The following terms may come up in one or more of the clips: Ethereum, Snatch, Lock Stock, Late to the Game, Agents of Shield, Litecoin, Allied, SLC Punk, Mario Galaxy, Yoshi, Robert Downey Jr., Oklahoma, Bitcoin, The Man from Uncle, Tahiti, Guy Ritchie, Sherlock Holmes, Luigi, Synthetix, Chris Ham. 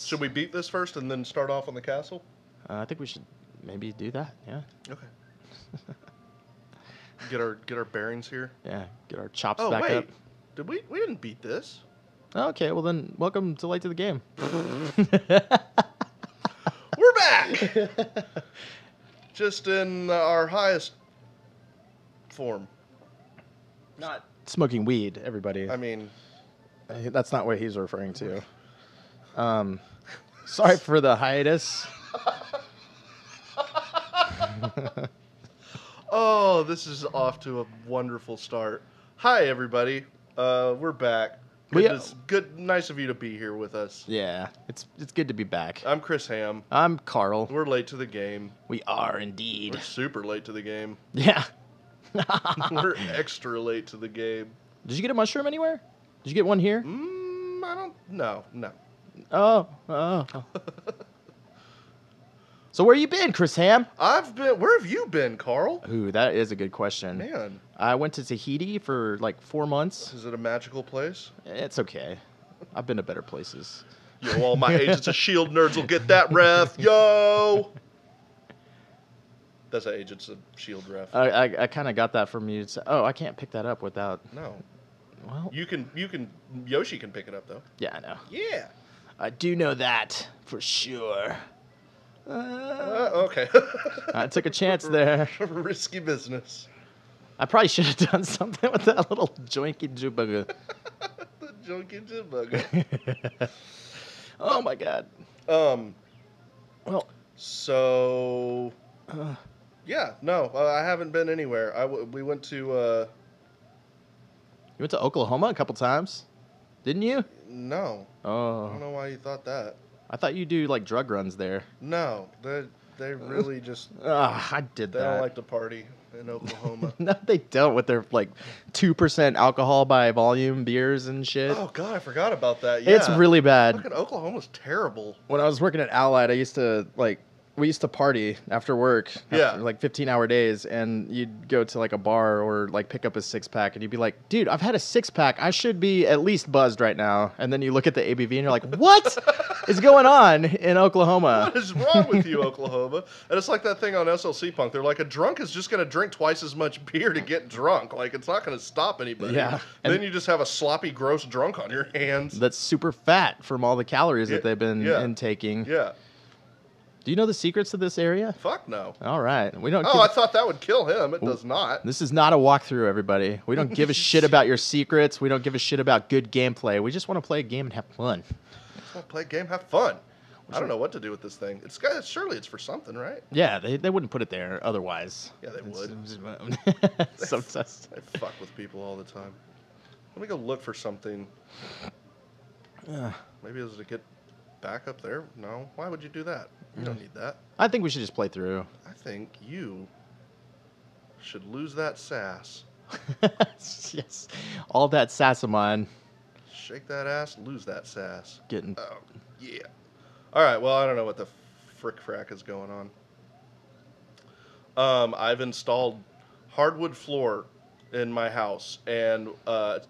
Should we beat this first and then start off on the castle? I think we should maybe do that, yeah. Okay. Get our bearings here. Yeah, get our chops back up. Did we didn't beat this. Okay, well then, welcome to Late to the Game. We're back! Just in our highest form. Not smoking weed, everybody. I mean... That's not what he's referring to. Sorry for the hiatus. Oh, this is off to a wonderful start. Hi, everybody. We're back. Good, nice of you to be here with us. Yeah, it's good to be back. I'm Chris Ham. I'm Carl. We're late to the game. We are indeed. We're super late to the game. Yeah. We're extra late to the game. Did you get a mushroom anywhere? Did you get one here? I don't... No. Oh. So where you been, Chris Ham? I've been... Where have you been, Carl? Ooh, that is a good question. Man. I went to Tahiti for like 4 months. Is it a magical place? It's okay. I've been to better places. Yo, all my Agents of Shield nerds will get that ref. Yo! That's an Agents of Shield ref. I kind of got that from you. Oh, I can't pick that up without... No. Well, you can. Yoshi can pick it up though. Yeah, I know. Yeah, I do know that for sure. Okay. I took a chance there. Risky business. I probably should have done something with that little joinky jubugger. The joinky jubugger. Oh my god. Well. So. Yeah. No, I haven't been anywhere. We went to. You went to Oklahoma a couple times, didn't you? No. Oh. I don't know why you thought that. I thought you do like drug runs there. No, they really just. I did that. They don't like to party in Oklahoma. No, they don't with their like 2% alcohol by volume beers and shit. Oh god, I forgot about that. Yeah. It's really bad. Fucking Oklahoma's terrible. When I was working at Allied, I used to like. We used to party after work, after like 15-hour days, and you'd go to like a bar or like pick up a six-pack, and you'd be like, dude, I've had a six-pack. I should be at least buzzed right now. And then you look at the ABV, and you're like, what is going on in Oklahoma? What is wrong with you, Oklahoma? And it's like that thing on SLC Punk. They're like, a drunk is just going to drink twice as much beer to get drunk. Like, it's not going to stop anybody. Yeah. And then you just have a sloppy, gross drunk on your hands. That's super fat from all the calories that they've been intaking. Yeah. Do you know the secrets to this area? Fuck no. All right. We don't. Oh, I thought that would kill him. It does not. This is not a walkthrough, everybody. We don't give a shit about your secrets. We don't give a shit about good gameplay. We just want to play a game and have fun. Just want to play a game, have fun. I don't know what to do with this thing. Surely it's for something, right? Yeah, they wouldn't put it there otherwise. Yeah, they would. Sometimes. I fuck with people all the time. Let me go look for something. Maybe it was to get... Back up there? No. Why would you do that? You don't need that. I think we should just play through. I think you should lose that sass. Yes. All that sass of mine. Shake that ass, lose that sass. Getting. Oh, yeah. All right. Well, I don't know what the frick-frack is going on. I've installed hardwood floor in my house and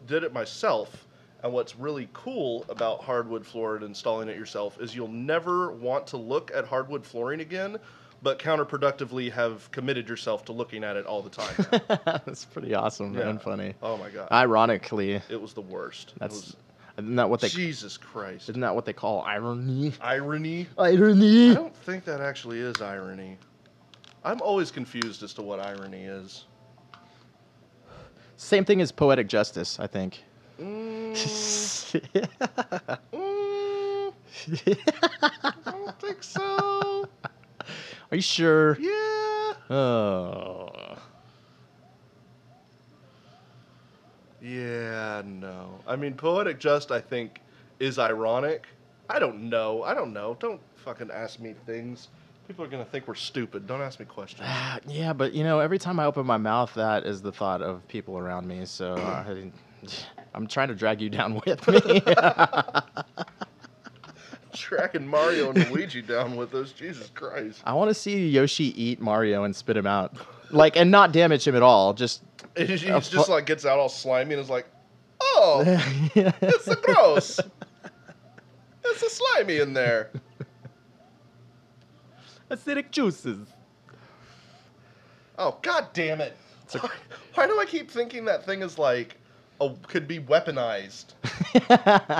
did it myself. And what's really cool about hardwood flooring and installing it yourself is you'll never want to look at hardwood flooring again, but counterproductively have committed yourself to looking at it all the time. That's pretty awesome and funny. Oh, my God. Ironically. It was the worst. Isn't that what they... Jesus Christ. Isn't that what they call irony? Irony? Irony. I don't think that actually is irony. I'm always confused as to what irony is. Same thing as poetic justice, I think. I don't think so. Are you sure? Yeah. Oh. Yeah, no. I mean, poetic just, I think, is ironic. I don't know. Don't fucking ask me things. People are going to think we're stupid. Don't ask me questions. Yeah, but, you know, every time I open my mouth, that is the thought of people around me, so... I'm trying to drag you down with me. Tracking Mario and Luigi down with us. Jesus Christ. I want to see Yoshi eat Mario and spit him out. Like, and not damage him at all. He just like gets out all slimy and is like, oh, it's so gross. It's a slime. slimy in there. Acidic juices. Oh, God damn it. Why do I keep thinking that thing is like, could be weaponized?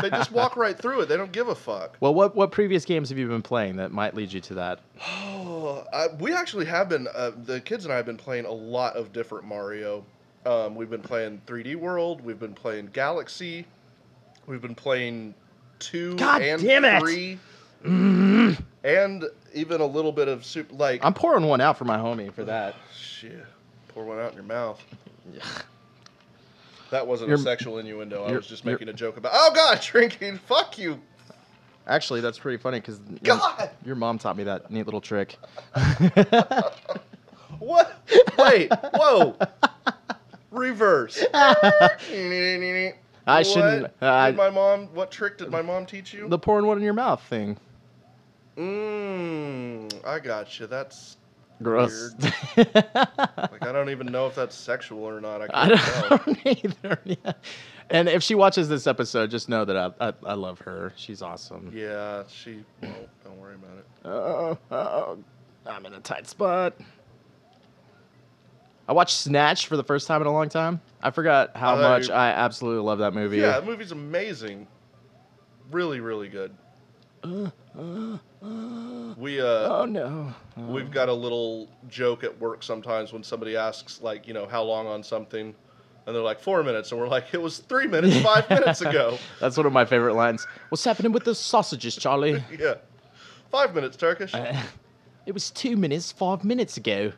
They just walk right through it. They don't give a fuck. Well, what previous games have you been playing that might lead you to that? Oh, we actually have been, the kids and I have been playing a lot of different Mario. We've been playing 3D World. We've been playing Galaxy. We've been playing 2 God and damn it. 3. Mm-hmm. And even a little bit of soup. Like, I'm pouring one out for my homie for that. Shit. Pour one out in your mouth. Yeah. That wasn't a sexual innuendo. I was just making a joke about, oh, God, drinking. Fuck you. Actually, that's pretty funny because your mom taught me that neat little trick. What? Wait. Whoa. Reverse. I shouldn't. What trick did my mom teach you? The pouring one in your mouth thing. Mmm. I gotcha. That's gross. Weird. Like, I don't even know if that's sexual or not. I don't either. Yeah. And if she watches this episode, just know that I love her. She's awesome. Yeah. She won't. Don't worry about it. Oh, I'm in a tight spot. I watched Snatch for the first time in a long time. I forgot how much I absolutely love that movie. Yeah, that movie's amazing. Really, really good. We've got a little joke at work sometimes when somebody asks, like, you know, how long on something, and they're like 4 minutes, and we're like, it was 3 minutes, 5 minutes ago. That's one of my favorite lines. What's happening with the sausages, Charlie? Yeah, 5 minutes Turkish. It was 2 minutes, 5 minutes ago.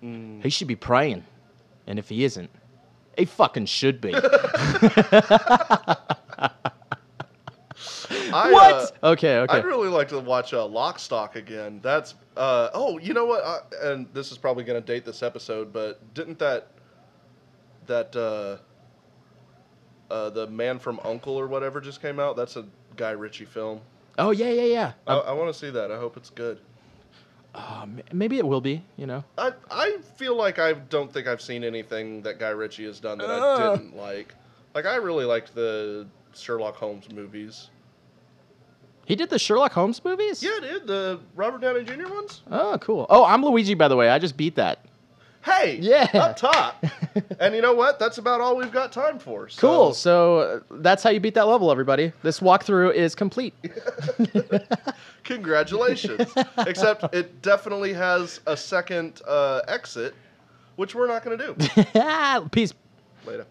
He should be praying, and if he isn't, he fucking should be. What? Okay. I'd really like to watch Lock Stock again. That's you know what? And this is probably going to date this episode, but didn't that The Man from Uncle or whatever just came out? That's a Guy Ritchie film. Oh yeah. I want to see that. I hope it's good. Maybe it will be, you know. I feel like I don't think I've seen anything that Guy Ritchie has done that I didn't like. Like, I really liked the Sherlock Holmes movies. He did the Sherlock Holmes movies? Yeah, dude. The Robert Downey Jr. ones? Oh, cool. Oh, I'm Luigi, by the way. I just beat that. Hey! Yeah! Up top! And you know what? That's about all we've got time for. So. Cool. So that's how you beat that level, everybody. This walkthrough is complete. Congratulations. Except it definitely has a second exit, which we're not going to do. Peace. Later.